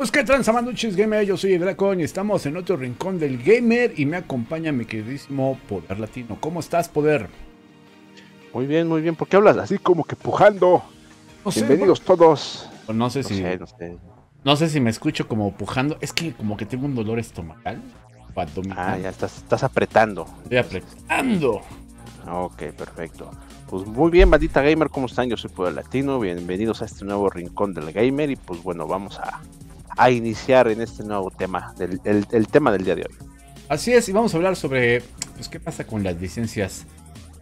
Pues qué tal, Samanduchis Gamer, yo soy Ibracón y estamos en otro rincón del gamer y me acompaña mi queridísimo Poder Latino. ¿Cómo estás, Poder? Muy bien, muy bien. ¿Por qué hablas así como que pujando? No sé, bienvenidos todos. No sé si... No sé si me escucho como pujando. Es que como que tengo un dolor estomacal. Ah, ya estás apretando. Estoy apretando. Ok, perfecto. Pues muy bien, bandita gamer, ¿cómo están? Yo soy Poder Latino, bienvenidos a este nuevo rincón del gamer y pues bueno, vamos a iniciar en este nuevo tema, el tema del día de hoy. Así es, y vamos a hablar sobre pues qué pasa con las licencias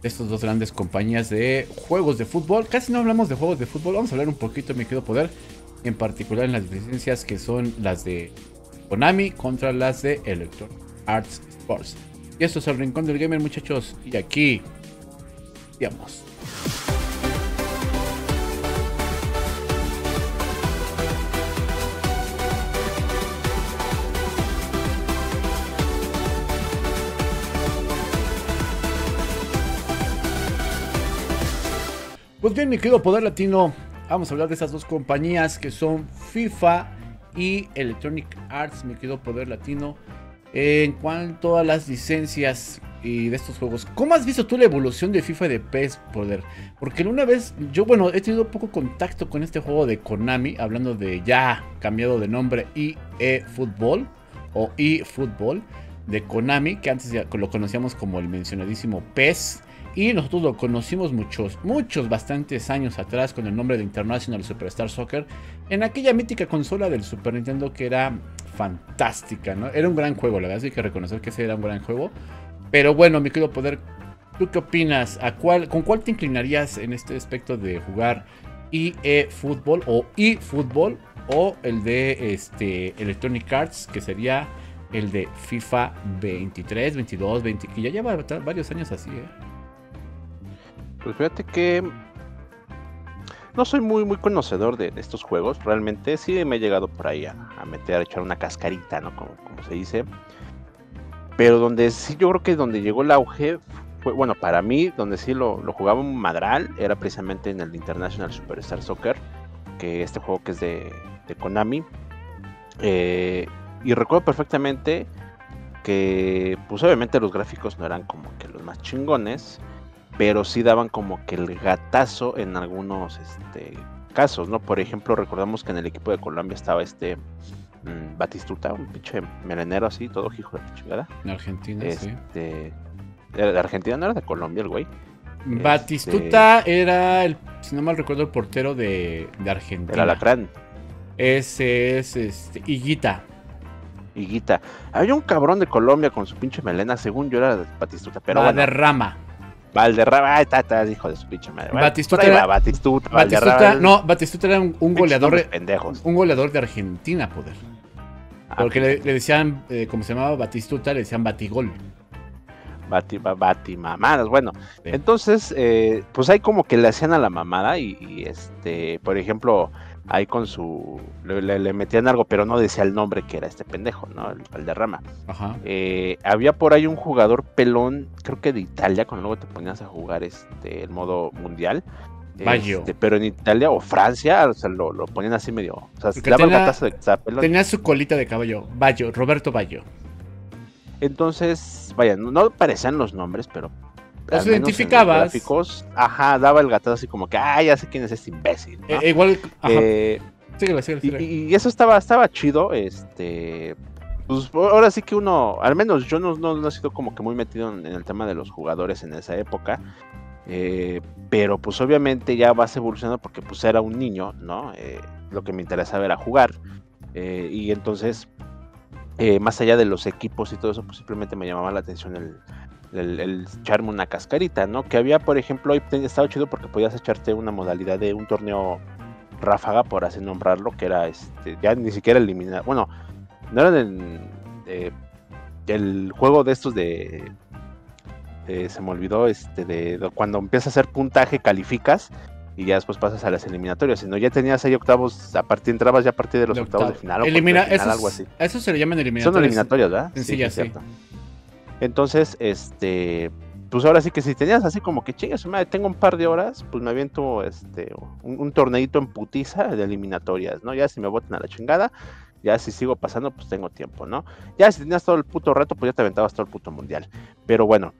de estas dos grandes compañías de juegos de fútbol. Casi no hablamos de juegos de fútbol, vamos a hablar un poquito, mi querido Poder, en particular en las licencias que son las de Konami contra las de Electronic Arts Sports. Y esto es el rincón del gamer, muchachos, y aquí, digamos. Pues bien, mi querido Poder Latino, vamos a hablar de esas dos compañías que son FIFA y Electronic Arts, mi querido Poder Latino, en cuanto a las licencias y de estos juegos. ¿Cómo has visto tú la evolución de FIFA y de PES, Poder? Porque una vez, yo bueno, he tenido poco contacto con este juego de Konami, hablando de ya cambiado de nombre eFootball o eFootball de Konami, que antes ya lo conocíamos como el mencionadísimo PES. Y nosotros lo conocimos bastantes años atrás con el nombre de International Superstar Soccer. En aquella mítica consola del Super Nintendo que era fantástica, ¿no? Era un gran juego, la verdad, hay que reconocer que ese era un gran juego. Pero bueno, mi querido Poder, ¿tú qué opinas? ¿Con cuál te inclinarías en este aspecto de jugar eFootball o eFootball o el de Electronic Arts, que sería el de FIFA 23, 22, 20, que ya lleva varios años así, ¿eh? Pues fíjate que no soy muy conocedor de estos juegos, realmente sí me he llegado por ahí a meter, a echar una cascarita, ¿no? Como se dice. Pero donde sí, yo creo que donde llegó el auge, fue, bueno, para mí, donde sí lo jugaba un madral, era precisamente en el International Superstar Soccer, que este juego que es de Konami. Y recuerdo perfectamente que, pues obviamente los gráficos no eran como que los más chingones, pero sí daban como que el gatazo en algunos casos, ¿no? Por ejemplo, recordamos que en el equipo de Colombia estaba Batistuta, un pinche melenero así, todo hijo de chingada. En Argentina, sí. ¿De Argentina, no era de Colombia el güey? Batistuta era, si no mal recuerdo, el portero de Argentina. El Alacrán. Ese es Higuita. Higuita. Había un cabrón de Colombia con su pinche melena, según yo era de Batistuta, pero Valderrama. Bueno, Valderrama, ay, hijo de su pinche madre. Batistuta, era, Batistuta, no, Batistuta era un goleador, un goleador de Argentina, Poder. Porque le decían, como se llamaba Batistuta, le decían Batigol. Batimamadas, bueno. Sí. Entonces, pues ahí como que le hacían a la mamada y por ejemplo, ahí con su... Le metían algo, pero no decía el nombre que era este pendejo, ¿no? El Valderrama. Ajá. Había por ahí un jugador pelón, creo que de Italia, cuando luego te ponías a jugar el modo mundial. Baggio. Pero en Italia o Francia, o sea, lo ponían así medio... O sea, se daba el gatazo de que estaba pelón. Tenía su colita de caballo, Baggio, Roberto Baggio. Entonces, vaya, no aparecían los nombres, pero... Los identificabas. Los gráficos, ajá, daba el gatazo así como que, ah, ya sé quién es este imbécil, ¿no? Igual, ajá. Síguela. Y eso estaba chido, pues ahora sí que uno, al menos yo no he sido como que muy metido en el tema de los jugadores en esa época, pero pues obviamente ya vas evolucionando porque pues era un niño, ¿no? Lo que me interesaba era jugar, y entonces, más allá de los equipos y todo eso, pues simplemente me llamaba la atención el echarme una cascarita, ¿no? Que había, por ejemplo, hoy estaba chido porque podías echarte una modalidad de un torneo ráfaga, por así nombrarlo, que era ya ni siquiera eliminar, bueno, no era el juego de estos se me olvidó, de cuando empiezas a hacer puntaje, calificas y ya después pasas a las eliminatorias, sino ya tenías ahí octavos, entrabas ya a partir de los octavos de final, algo así. A eso se le llaman eliminatorias. Son eliminatorias, ¿verdad? Sencilla, sí. Entonces, pues ahora sí que si tenías así como que chingas, madre, tengo un par de horas, pues me aviento un torneito en putiza de eliminatorias, ¿no? Ya si me botan a la chingada, Ya si sigo pasando, pues tengo tiempo, ¿no? Ya si tenías todo el puto reto, pues ya te aventabas todo el puto mundial. Pero bueno,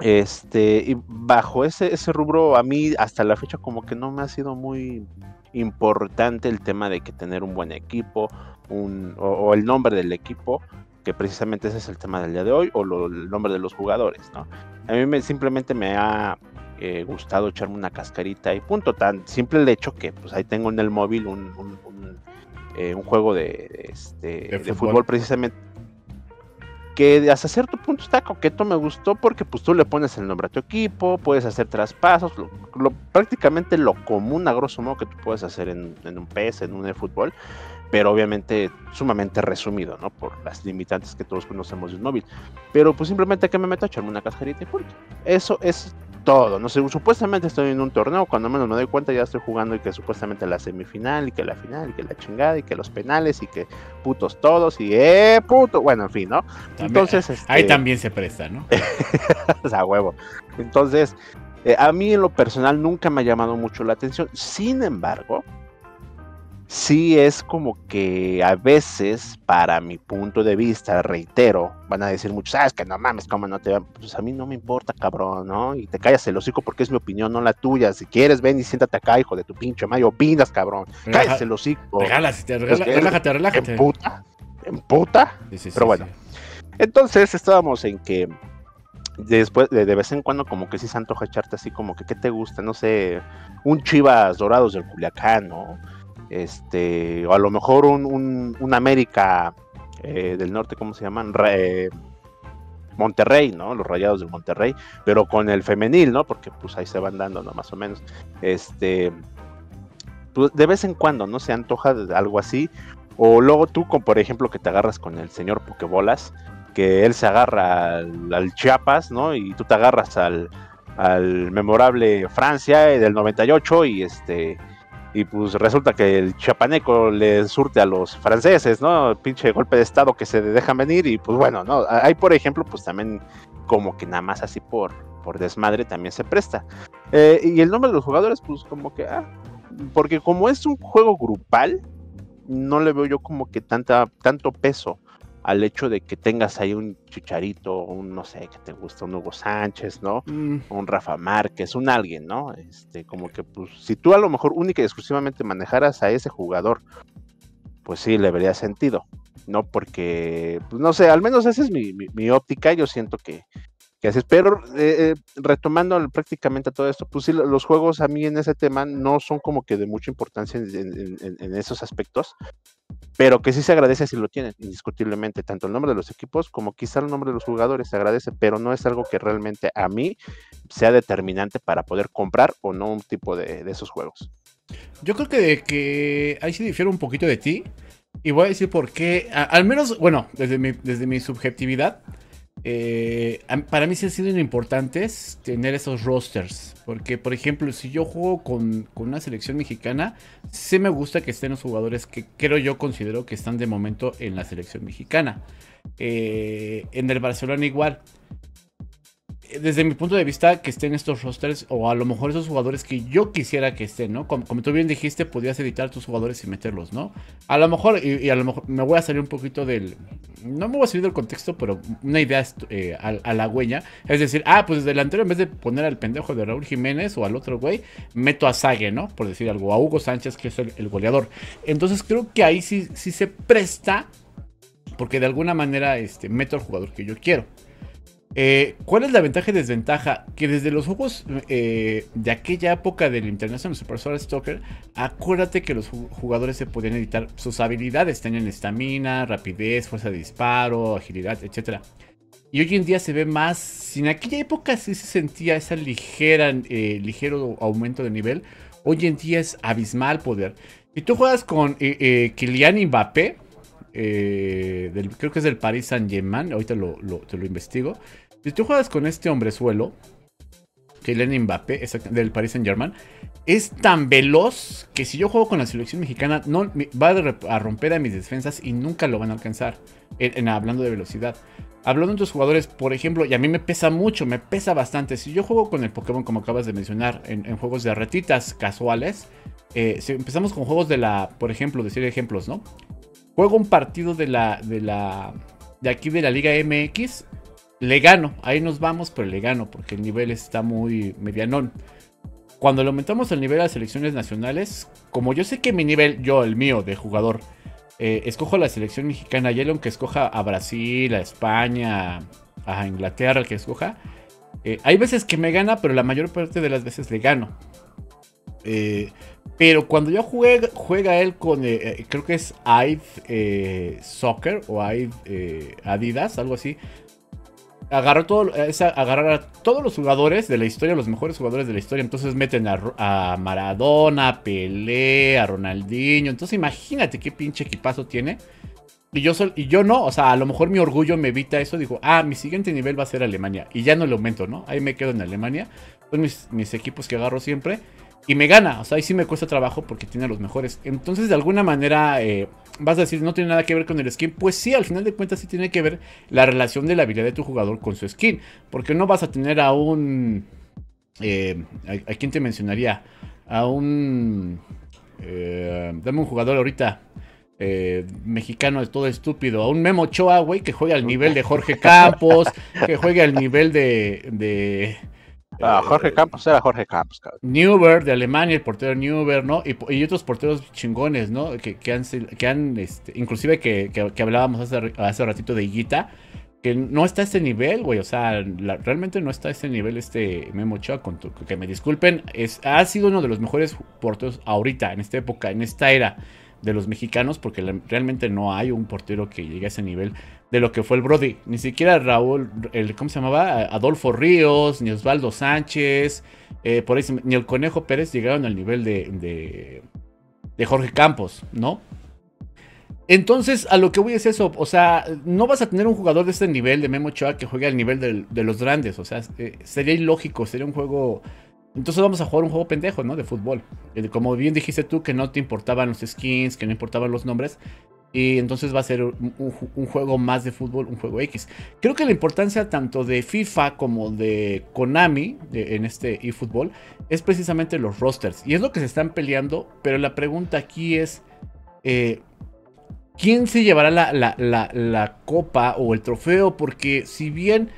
y bajo ese rubro, a mí hasta la fecha como que no me ha sido muy importante el tema de que tener un buen equipo, o el nombre del equipo, que precisamente ese es el tema del día de hoy, o el nombre de los jugadores, ¿no? A mí simplemente me ha gustado echarme una cascarita y punto. Tan simple el hecho que pues ahí tengo en el móvil un juego de fútbol, precisamente, que hasta cierto punto está coqueto, me gustó, porque pues tú le pones el nombre a tu equipo, puedes hacer traspasos, prácticamente lo común a grosso modo que tú puedes hacer en un PES, en un eFootball, pero obviamente sumamente resumido, ¿no? Por las limitantes que todos conocemos de un móvil. Pero pues simplemente que me meto a echarme una cascarita y punto. Eso es todo, no sé, supuestamente estoy en un torneo, cuando menos me doy cuenta ya estoy jugando, y que supuestamente la semifinal, y que la final, y que la chingada, y que los penales, y que putos todos, y puto, bueno, en fin, ¿no? También, entonces, ahí también se presta, ¿no? O sea, huevo. Entonces, a mí en lo personal nunca me ha llamado mucho la atención, sin embargo, sí es como que a veces, para mi punto de vista, reitero, van a decir muchos, es que no mames, cómo no te... Pues a mí no me importa, cabrón, ¿no? Y te callas el hocico porque es mi opinión, no la tuya. Si quieres, ven y siéntate acá, hijo de tu pinche madre, opinas, cabrón. Cállate el hocico. Relájate. ¿En puta? Sí, pero bueno. Sí. Entonces, estábamos en que después, de vez en cuando, como que sí se antoja echarte así como que, ¿qué te gusta? No sé, un Chivas Dorados del Culiacán, ¿no? O a lo mejor un América del Norte, ¿cómo se llaman? Monterrey, ¿no? Los Rayados del Monterrey, pero con el femenil, ¿no? Porque pues ahí se van dando, ¿no? Más o menos. Pues, de vez en cuando, ¿no? Se antoja algo así. O luego tú, con, por ejemplo, que te agarras con el señor Pokebolas, que él se agarra al Chiapas, ¿no? Y tú te agarras al memorable Francia del 98 y Y pues resulta que el chiapaneco le surte a los franceses, ¿no? Pinche golpe de estado que se dejan venir. Y pues bueno, ¿no? Ahí, por ejemplo, pues también como que nada más así por desmadre también se presta. Y el nombre de los jugadores, pues como que... porque como es un juego grupal, no le veo yo como que tanto peso al hecho de que tengas ahí un Chicharito, un no sé, que te gusta, un Hugo Sánchez, ¿no? Un Rafa Márquez, un alguien, ¿no? Como que, pues, si tú a lo mejor única y exclusivamente manejaras a ese jugador, pues sí, le vería sentido, ¿no? Porque, pues, no sé, al menos esa es mi óptica, yo siento que así es. Pero retomando prácticamente todo esto, pues sí, los juegos a mí en ese tema no son como que de mucha importancia en esos aspectos, pero que sí se agradece si lo tienen, indiscutiblemente, tanto el nombre de los equipos como quizá el nombre de los jugadores se agradece, pero no es algo que realmente a mí sea determinante para poder comprar o no un tipo de esos juegos. Yo creo que ahí sí difiero un poquito de ti, y voy a decir por qué, al menos, bueno, desde mi subjetividad, para mí sí han sido importantes tener esos rosters, porque por ejemplo si yo juego con una selección mexicana, sí me gusta que estén los jugadores que considero que están de momento en la selección mexicana, en el Barcelona igual, desde mi punto de vista que estén estos rosters, o a lo mejor esos jugadores que yo quisiera que estén, ¿no? Como tú bien dijiste, podías editar tus jugadores y meterlos, ¿no? A lo mejor, y a lo mejor me voy a salir un poquito del... No me voy a salir del contexto, pero una idea a la huella. Es decir, pues el delantero, en vez de poner al pendejo de Raúl Jiménez o al otro güey, meto a Zague, ¿no? Por decir algo, a Hugo Sánchez, que es el goleador. Entonces creo que ahí sí se presta, porque de alguna manera meto al jugador que yo quiero. ¿Cuál es la ventaja y desventaja? Que desde los juegos de aquella época del International Superstar Soccer, acuérdate que los jugadores se podían editar sus habilidades, tenían estamina, rapidez, fuerza de disparo, agilidad, etc. Y hoy en día se ve más, si en aquella época sí se sentía ese ligero aumento de nivel, hoy en día es abismal poder. Si tú juegas con Kylian Mbappé, creo que es del Paris Saint-Germain, ahorita te lo investigo. Si tú juegas con este hombrezuelo, Kylian Mbappé, del Paris Saint-Germain, es tan veloz que si yo juego con la selección mexicana, no, va a romper a mis defensas y nunca lo van a alcanzar. Hablando de velocidad, hablando de tus jugadores, por ejemplo, y a mí me pesa bastante. Si yo juego con el Pokémon, como acabas de mencionar, en juegos de retitas casuales, si empezamos con juegos por ejemplo, decir ejemplos, ¿no? Juego un partido de aquí de la Liga MX. Le gano, ahí nos vamos, pero le gano porque el nivel está muy medianón. Cuando le aumentamos el nivel a las selecciones nacionales, como yo sé que mi nivel, el mío de jugador, escojo la selección mexicana y él, aunque escoja a Brasil, a España, a Inglaterra, el que escoja, hay veces que me gana, pero la mayor parte de las veces le gano. Pero cuando yo jugué, juega él con, creo que es AID Soccer o AID Adidas, algo así. Agarrar a todos los jugadores de la historia, los mejores jugadores de la historia. Entonces meten a Maradona, a Pelé, a Ronaldinho. Entonces imagínate qué pinche equipazo tiene. Y yo no, o sea, a lo mejor mi orgullo me evita eso. Digo, ah, mi siguiente nivel va a ser Alemania. Y ya no le aumento, ¿no? Ahí me quedo en Alemania. Son mis equipos que agarro siempre. Y me gana, o sea, ahí sí me cuesta trabajo porque tiene a los mejores. Entonces, de alguna manera, vas a decir, no tiene nada que ver con el skin. Pues sí, al final de cuentas sí tiene que ver la relación de la habilidad de tu jugador con su skin. Porque no vas a tener a un... ¿a quién te mencionaría? A un... dame un jugador ahorita. Mexicano es todo estúpido. A un Memo Ochoa, güey, que juegue al nivel de Jorge Campos. Que juegue al nivel de Jorge Campos era Jorge Campos, cabrón. Neuer de Alemania, el portero Neuer, ¿no? Y otros porteros chingones, ¿no? Que hablábamos hace ratito de Higuita, que no está a ese nivel, güey. O sea, realmente no está a ese nivel este Memo Ochoa, que me disculpen. Ha sido uno de los mejores porteros ahorita, en esta época, en esta era de los mexicanos, porque realmente no hay un portero que llegue a ese nivel de lo que fue el Brody. Ni siquiera ¿cómo se llamaba? Adolfo Ríos, ni Osvaldo Sánchez, por ahí, ni el Conejo Pérez llegaron al nivel de Jorge Campos, ¿no? Entonces, a lo que voy es eso, o sea, no vas a tener un jugador de este nivel, de Memo Ochoa, que juegue al nivel de los grandes, o sea, sería ilógico, sería un juego... Entonces vamos a jugar un juego pendejo, ¿no? De fútbol. Como bien dijiste tú, que no te importaban los skins, que no importaban los nombres. Y entonces va a ser un juego más de fútbol, un juego X. Creo que la importancia tanto de FIFA como de Konami en este eFootball es precisamente los rosters. Y es lo que se están peleando, pero la pregunta aquí es... ¿quién se llevará la copa o el trofeo? Porque si bien...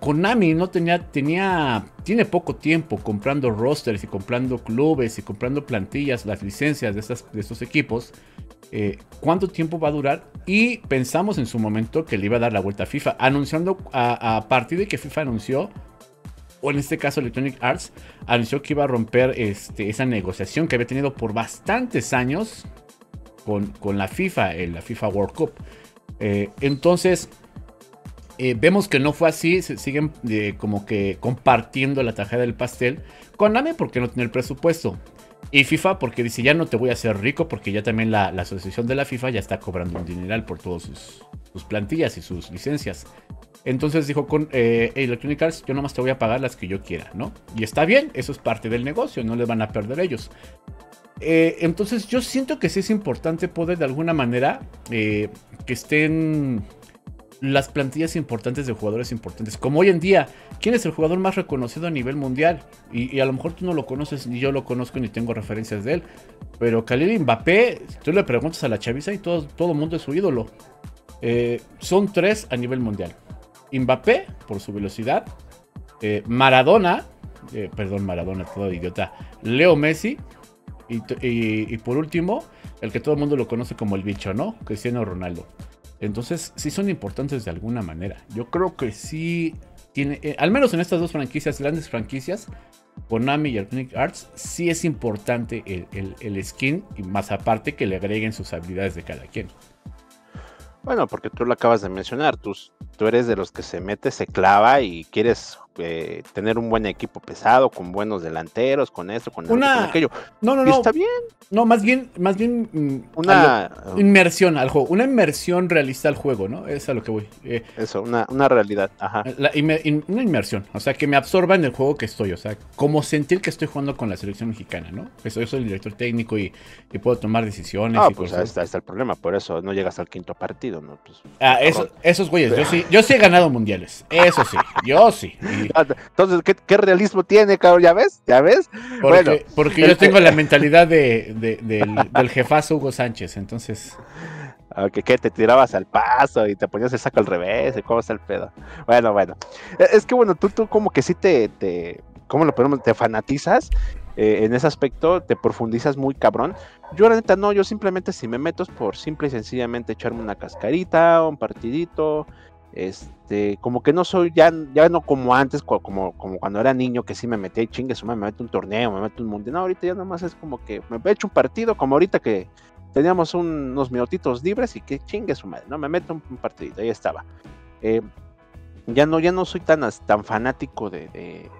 Konami no tiene poco tiempo comprando rosters y comprando clubes y comprando plantillas, las licencias de estos equipos. ¿Cuánto tiempo va a durar? Y pensamos en su momento que le iba a dar la vuelta a FIFA, anunciando a partir de que FIFA anunció, o en este caso Electronic Arts anunció, que iba a romper esa negociación que había tenido por bastantes años con la FIFA, la FIFA World Cup. Entonces vemos que no fue así, se siguen como que compartiendo la tajada del pastel. Konami porque no tiene el presupuesto, y FIFA porque dice, ya no te voy a hacer rico, porque ya también la asociación de la FIFA ya está cobrando un dineral por todas sus plantillas y sus licencias. Entonces dijo con Electronic Arts, yo nomás te voy a pagar las que yo quiera, ¿no? Y está bien, eso es parte del negocio, no les van a perder ellos. Entonces yo siento que sí es importante poder de alguna manera que estén... las plantillas importantes de jugadores importantes. Como hoy en día, ¿quién es el jugador más reconocido a nivel mundial? Y a lo mejor tú no lo conoces, ni yo lo conozco, ni tengo referencias de él. Pero Kylian Mbappé, si tú le preguntas a la chaviza y todo el mundo es su ídolo. Son tres a nivel mundial. Mbappé, por su velocidad. Maradona, todo idiota. Leo Messi. Y por último, el que todo el mundo lo conoce como el bicho, ¿no? Cristiano Ronaldo. Entonces, sí son importantes de alguna manera. Yo creo que sí tiene... al menos en estas dos franquicias, grandes franquicias, Konami y Electronic Arts, sí es importante el skin. Y más aparte que le agreguen sus habilidades de cada quien. Bueno, porque tú lo acabas de mencionar. Tú eres de los que se mete, se clava y quieres tener un buen equipo pesado, con buenos delanteros, con esto, con aquello. No. Está bien. No, más bien inmersión al juego. Una inmersión realista al juego, ¿no? Es a lo que voy. Eso, una realidad. Ajá. Una inmersión. O sea, que me absorba en el juego que estoy. O sea, como sentir que estoy jugando con la selección mexicana, ¿no? Eso, yo soy el director técnico y puedo tomar decisiones. Ah, pues ahí está el problema. Por eso no llegas al quinto partido, ¿no? Pues, esos güeyes. Pero... Yo sí he ganado mundiales. Eso sí. Yo sí. Entonces, ¿qué realismo tiene, cabrón? ¿Ya ves? ¿Ya ves? Porque yo tengo la mentalidad del jefazo Hugo Sánchez, entonces... Que te tirabas al paso y te ponías el saco al revés, y cómo está el pedo. Bueno, es que bueno, tú como que sí ¿cómo lo ponemos? Te fanatizas en ese aspecto, te profundizas muy cabrón. Yo la neta no, yo simplemente si me meto es por simple y sencillamente echarme una cascarita, un partidito, como que no soy, ya no como antes, como cuando era niño que sí me metía y chingue su madre, me meto un torneo, me meto un mundial. No, ahorita ya nomás es como que me echo un partido, como ahorita que teníamos unos minutitos libres y que chingue su madre, ¿no? Me meto un partidito, ahí estaba. Ya no soy tan fanático de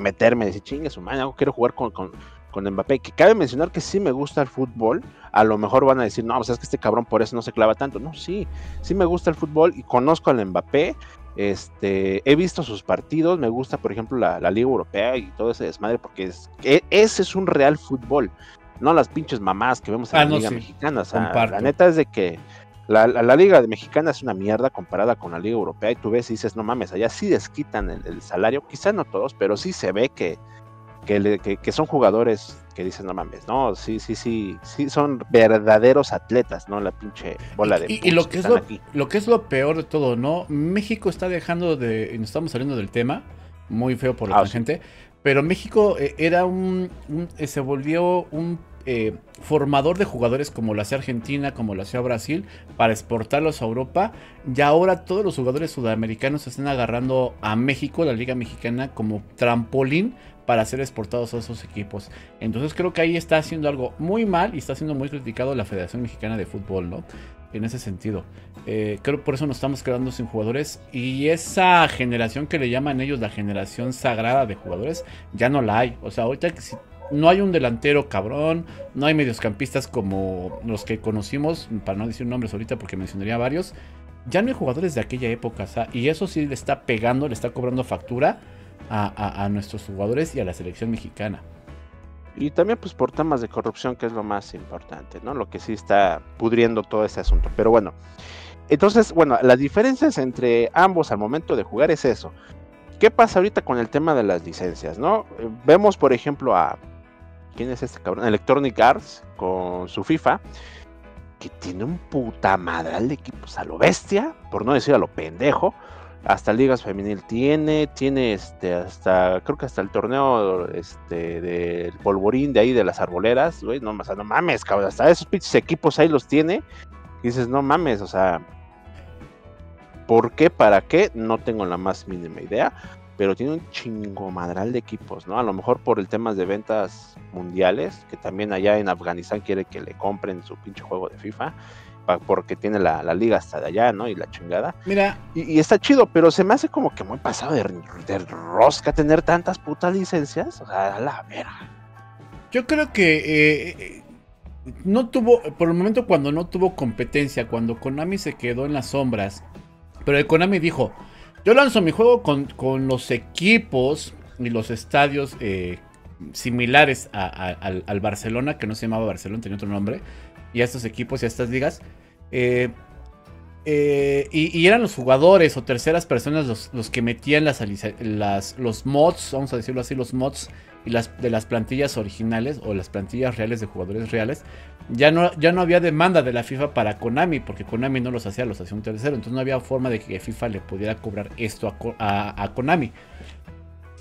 meterme, de decir chingue su madre, quiero jugar con Mbappé, que cabe mencionar que sí me gusta el fútbol. A lo mejor van a decir, no, pues es que este cabrón por eso no se clava tanto. No, sí me gusta el fútbol y conozco al Mbappé, he visto sus partidos, me gusta por ejemplo la Liga Europea y todo ese desmadre, porque ese es un real fútbol, no las pinches mamás que vemos en la Liga Mexicana. O sea, la neta es de que la Liga Mexicana es una mierda comparada con la Liga Europea, y tú ves y dices, no mames, allá sí desquitan el salario, quizá no todos, pero sí se ve que son jugadores que dicen, no mames, no, sí, son verdaderos atletas, ¿no? La pinche bola de... Y lo que es lo peor de todo, ¿no? México está dejando de... Nos estamos saliendo del tema, muy feo por la gente, pero México era se volvió un formador de jugadores, como lo hacía Argentina, como lo hacía Brasil, para exportarlos a Europa. Y ahora todos los jugadores sudamericanos están agarrando a México, la Liga Mexicana, como trampolín para ser exportados a esos equipos. Entonces creo que ahí está haciendo algo muy mal y está siendo muy criticado la Federación Mexicana de Fútbol, ¿no? En ese sentido, creo que por eso nos estamos quedando sin jugadores, y esa generación que le llaman ellos la generación sagrada de jugadores, ya no la hay. O sea, ahorita si no hay un delantero cabrón, no hay mediocampistas como los que conocimos, para no decir nombres ahorita porque mencionaría varios, ya no hay jugadores de aquella época, ¿sabes? Y eso sí le está pegando, le está cobrando factura a nuestros jugadores y a la selección mexicana. Y también pues por temas de corrupción, que es lo más importante, ¿no? Lo que sí está pudriendo todo ese asunto. Pero bueno, entonces, bueno, las diferencias entre ambos al momento de jugar es eso. ¿Qué pasa ahorita con el tema de las licencias, no? Vemos, por ejemplo, a... ¿quién es este cabrón? Electronic Arts, con su FIFA, que tiene un puta madral de equipos a lo bestia, por no decir a lo pendejo. Hasta ligas femenil tiene creo que hasta el torneo del polvorín de ahí de las arboleras, güey, no mames, cabrón, hasta esos pinches equipos ahí los tiene, y dices, no mames, o sea, ¿por qué? ¿Para qué? No tengo la más mínima idea, pero tiene un chingo madral de equipos, ¿no? A lo mejor por el tema de ventas mundiales, que también allá en Afganistán quiere que le compren su pinche juego de FIFA, porque tiene la liga hasta de allá, ¿no? Y la chingada. Mira. Y está chido, pero se me hace como que muy pasado de rosca tener tantas putas licencias. O sea, a la verga. Yo creo que no tuvo, por el momento cuando no tuvo competencia, cuando Konami se quedó en las sombras, pero el Konami dijo, yo lanzo mi juego con los equipos y los estadios similares al Barcelona, que no se llamaba Barcelona, tenía otro nombre, y a estos equipos y a estas ligas, y eran los jugadores o terceras personas los que metían los mods, vamos a decirlo así, los mods y de las plantillas originales o las plantillas reales de jugadores reales. Ya no había demanda de la FIFA para Konami, porque Konami no los hacía un tercero, entonces no había forma de que FIFA le pudiera cobrar esto a Konami.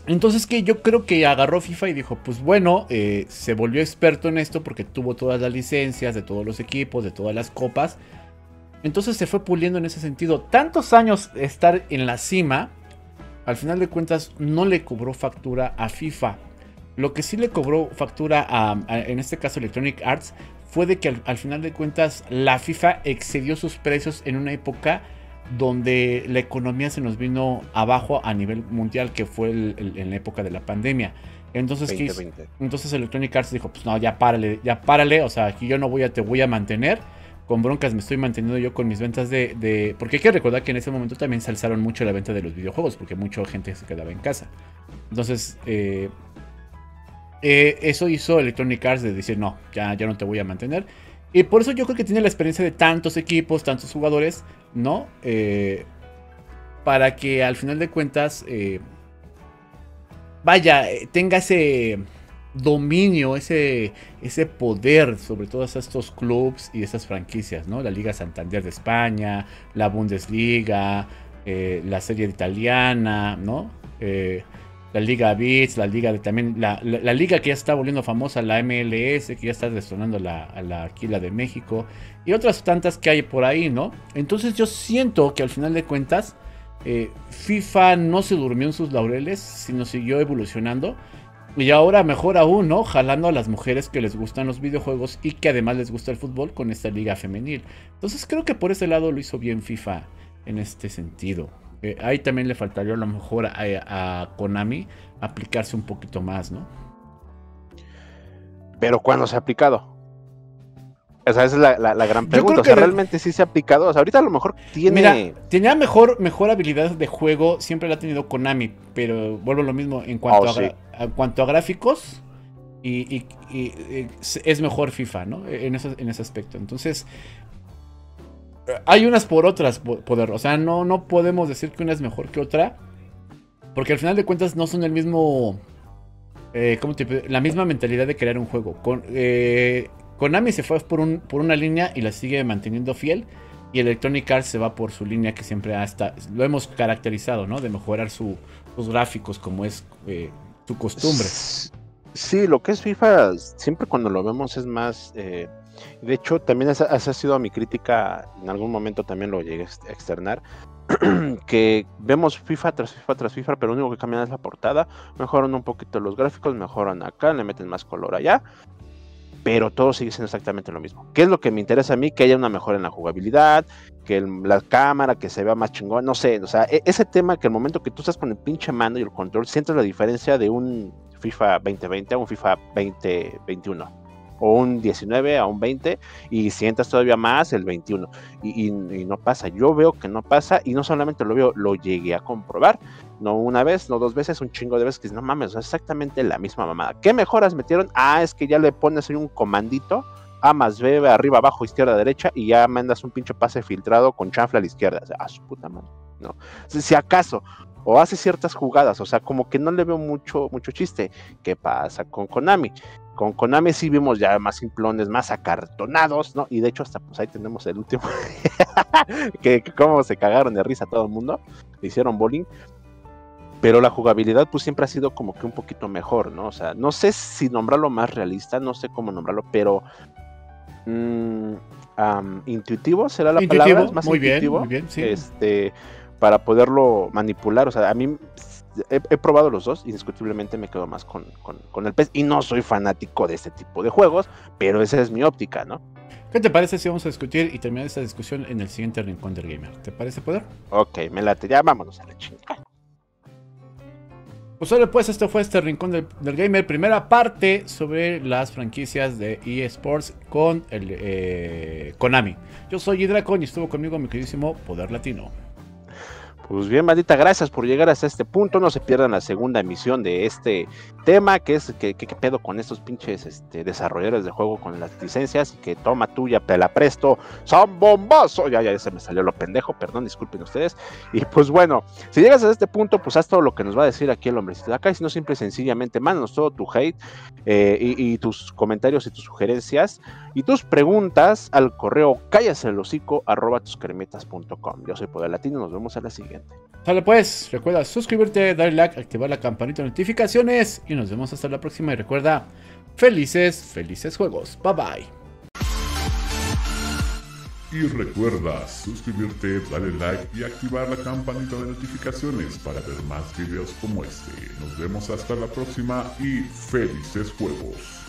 Entonces que yo creo que agarró FIFA y dijo, pues bueno, se volvió experto en esto porque tuvo todas las licencias de todos los equipos, de todas las copas. Entonces se fue puliendo en ese sentido. Tantos años estar en la cima, al final de cuentas no le cobró factura a FIFA. Lo que sí le cobró factura en este caso Electronic Arts, fue de que al final de cuentas la FIFA excedió sus precios en una época donde la economía se nos vino abajo a nivel mundial, que fue en la época de la pandemia. Entonces, 2020. Entonces Electronic Arts dijo, pues no, ya párale, o sea, aquí yo no te voy a mantener, con broncas me estoy manteniendo yo con mis ventas porque hay que recordar que en ese momento también se alzaron mucho la venta de los videojuegos, porque mucha gente se quedaba en casa. Entonces, eso hizo Electronic Arts de decir, no, ya no te voy a mantener. Y por eso yo creo que tiene la experiencia de tantos equipos, tantos jugadores, ¿no? Para que al final de cuentas, tenga dominio, ese poder sobre todos estos clubes y esas franquicias, ¿no? La Liga Santander de España, la Bundesliga, la serie italiana, ¿no? La Liga Beats, la Liga de también, la Liga que ya está volviendo famosa, la MLS, que ya está detonando aquí la de México, y otras tantas que hay por ahí, ¿no? Entonces yo siento que al final de cuentas, FIFA no se durmió en sus laureles, sino siguió evolucionando. Y ahora mejor aún, ¿no? Jalando a las mujeres que les gustan los videojuegos y que además les gusta el fútbol con esta liga femenil. Entonces creo que por ese lado lo hizo bien FIFA en este sentido. Ahí también le faltaría a lo mejor a Konami aplicarse un poquito más, ¿no? Pero ¿cuándo se ha aplicado? O sea, esa es la gran pregunta. Yo creo que realmente sí se ha aplicado. O sea, ahorita a lo mejor tiene... Mira, tenía mejor habilidad de juego, siempre la ha tenido Konami, pero vuelvo a lo mismo, en cuanto, en cuanto a gráficos, y es mejor FIFA, ¿no? En ese aspecto. Entonces, hay unas por otras, poder. O sea, no podemos decir que una es mejor que otra, porque al final de cuentas no son el mismo... la misma mentalidad de crear un juego. Konami se fue por una línea y la sigue manteniendo fiel, y Electronic Arts se va por su línea que siempre hasta lo hemos caracterizado, ¿no? De mejorar sus gráficos, como es su costumbre. Sí, lo que es FIFA, siempre cuando lo vemos es más... de hecho, también esa ha sido mi crítica, en algún momento también lo llegué a externar, que vemos FIFA tras FIFA tras FIFA, pero lo único que cambian es la portada, mejoran un poquito los gráficos, mejoran acá, le meten más color allá, pero todo sigue siendo exactamente lo mismo. ¿Qué es lo que me interesa a mí? Que haya una mejora en la jugabilidad, que la cámara, que se vea más chingón, no sé, o sea, ese tema que el momento que tú estás con el pinche mando y el control, sientes la diferencia de un FIFA 2020 a un FIFA 2021, o un 19 a un 20, y sientas todavía más el 21, y no pasa. Yo veo que no pasa, y no solamente lo veo, lo llegué a comprobar, no una vez, no dos veces, un chingo de veces, que no mames, es exactamente la misma mamada. ¿Qué mejoras metieron? Ah, es que ya le pones ahí un comandito, A más B, arriba, abajo, izquierda, derecha, y ya mandas un pinche pase filtrado con chanfla a la izquierda. O sea, ah, su puta madre, no. Si acaso, o hace ciertas jugadas, o sea, como que no le veo mucho chiste. ¿Qué pasa con Konami? Con Konami sí vimos ya más simplones, más acartonados, ¿no? Y de hecho hasta pues ahí tenemos el último, que como se cagaron de risa a todo el mundo, le hicieron bullying, pero la jugabilidad pues siempre ha sido como que un poquito mejor, ¿no? O sea, no sé si nombrarlo más realista, no sé cómo nombrarlo, pero... intuitivo será la palabra, es más intuitivo. Muy bien, sí. Para poderlo manipular, o sea, a mí he probado los dos, indiscutiblemente me quedo más con el PES, y no soy fanático de este tipo de juegos, pero esa es mi óptica, ¿no? ¿Qué te parece si vamos a discutir y terminar esta discusión en el siguiente Rincón del Gamer? ¿Te parece, Poder? Ok, me late, ya vámonos a la chingada. Pues solo pues, esto fue este Rincón del Gamer, primera parte sobre las franquicias de eSports con el Konami. Yo soy Ibracón y estuvo conmigo mi queridísimo Poder Latino. Pues bien, maldita, gracias por llegar hasta este punto. No se pierdan la segunda emisión de este tema, que es qué pedo con estos pinches desarrolladores de juego con las licencias, que toma tuya, te la presto, son bombazo. Ya se me salió lo pendejo, perdón, disculpen ustedes. Y pues bueno, si llegas a este punto, pues haz todo lo que nos va a decir aquí el hombrecito de acá, y si no, simple y sencillamente, mándanos todo tu hate y tus comentarios y tus sugerencias y tus preguntas al correo cállaselhocico@tuscremetas.com. Yo soy Poder Latino, nos vemos a la siguiente. Sale pues, recuerda suscribirte, darle like, activar la campanita de notificaciones y nos vemos hasta la próxima, y recuerda, felices juegos, bye bye. Y recuerda suscribirte, darle like y activar la campanita de notificaciones para ver más videos como este. Nos vemos hasta la próxima y felices juegos.